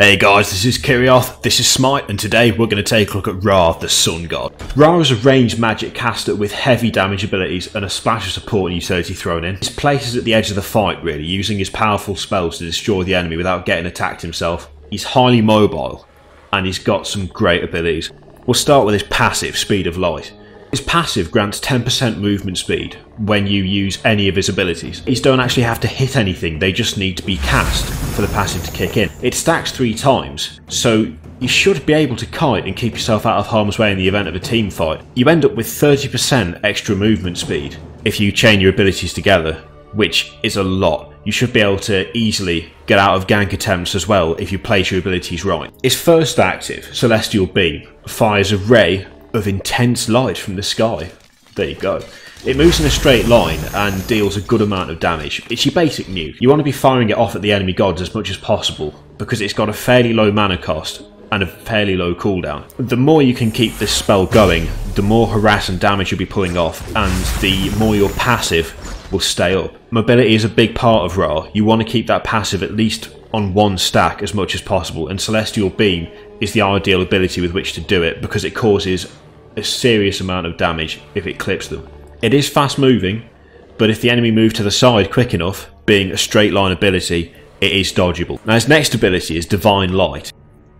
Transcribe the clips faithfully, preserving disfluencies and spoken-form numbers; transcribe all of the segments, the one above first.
Hey guys, this is Kirioth, this is Smite, and today we're going to take a look at Ra, the Sun God. Ra is a ranged magic caster with heavy damage abilities and a splash of support and utility thrown in. His place is at the edge of the fight really, using his powerful spells to destroy the enemy without getting attacked himself. He's highly mobile, and he's got some great abilities. We'll start with his passive, Speed of Light. His passive grants ten percent movement speed when you use any of his abilities. These don't actually have to hit anything, they just need to be cast for the passive to kick in. It stacks three times, so you should be able to kite and keep yourself out of harm's way in the event of a team fight. You end up with thirty percent extra movement speed if you chain your abilities together, which is a lot. You should be able to easily get out of gank attempts as well if you place your abilities right. His first active, Celestial Beam, fires a ray of intense light from the sky. There you go. It moves in a straight line and deals a good amount of damage. It's your basic nuke. You want to be firing it off at the enemy gods as much as possible because it's got a fairly low mana cost and a fairly low cooldown. The more you can keep this spell going, the more harass and damage you'll be pulling off and the more your passive will stay up. Mobility is a big part of Ra. You want to keep that passive at least on one stack as much as possible, and Celestial Beam is the ideal ability with which to do it because it causes a serious amount of damage if it clips them. It is fast moving, but if the enemy move to the side quick enough, being a straight line ability, it is dodgeable. Now his next ability is Divine Light.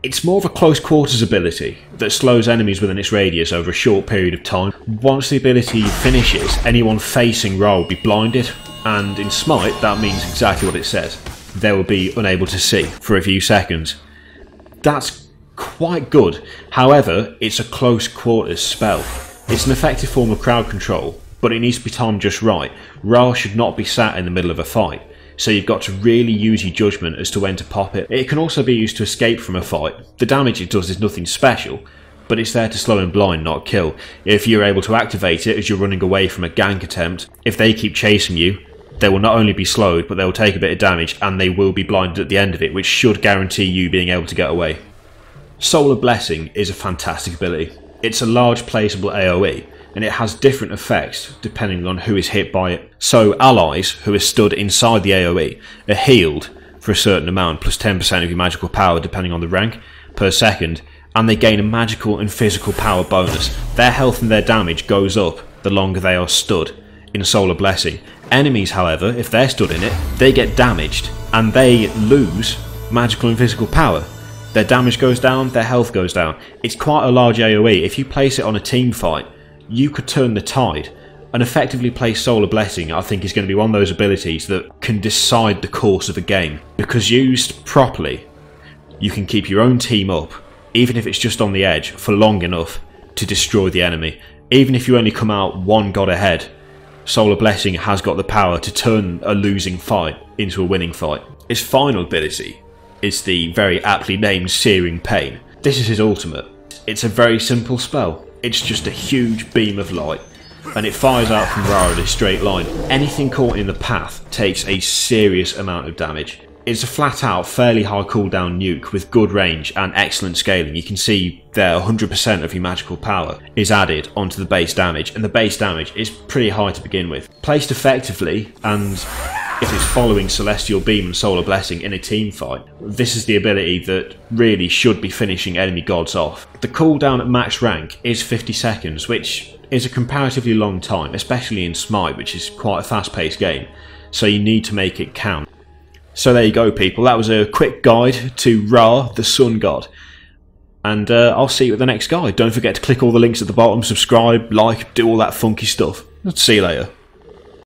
It's more of a close quarters ability that slows enemies within its radius over a short period of time. Once the ability finishes, anyone facing Ra will be blinded, and in Smite that means exactly what it says. They will be unable to see for a few seconds. That's quite good, however it's a close quarters spell. It's an effective form of crowd control, but it needs to be timed just right. Ra should not be sat in the middle of a fight, so you've got to really use your judgement as to when to pop it. It can also be used to escape from a fight. The damage it does is nothing special, but it's there to slow and blind, not kill. If you're able to activate it as you're running away from a gank attempt, if they keep chasing you, they will not only be slowed, but they will take a bit of damage and they will be blinded at the end of it, which should guarantee you being able to get away. Solar Blessing is a fantastic ability. It's a large placeable AoE, and it has different effects depending on who is hit by it. So allies who are stood inside the AoE are healed for a certain amount, plus ten percent of your magical power depending on the rank, per second, and they gain a magical and physical power bonus. Their health and their damage goes up the longer they are stood in Solar Blessing. Enemies, however, if they're stood in it, they get damaged and they lose magical and physical power. Their damage goes down, their health goes down. It's quite a large AoE. If you place it on a team fight, you could turn the tide. An effectively placed Solar Blessing, I think, is going to be one of those abilities that can decide the course of a game. Because used properly, you can keep your own team up, even if it's just on the edge, for long enough to destroy the enemy. Even if you only come out one god ahead, Solar Blessing has got the power to turn a losing fight into a winning fight. Its final ability is the very aptly named Searing Pain. This is his ultimate. It's a very simple spell. It's just a huge beam of light, and it fires out from Ra in a straight line. Anything caught in the path takes a serious amount of damage. It's a flat out fairly high cooldown nuke with good range and excellent scaling. You can see there one hundred percent of your magical power is added onto the base damage, and the base damage is pretty high to begin with. Placed effectively, and if it's following Celestial Beam and Solar Blessing in a team fight, this is the ability that really should be finishing enemy gods off. The cooldown at max rank is fifty seconds, which is a comparatively long time, especially in Smite, which is quite a fast-paced game, so you need to make it count. So there you go, people. That was a quick guide to Ra, the Sun God. And uh, I'll see you at the next guide. Don't forget to click all the links at the bottom, subscribe, like, do all that funky stuff. See you later.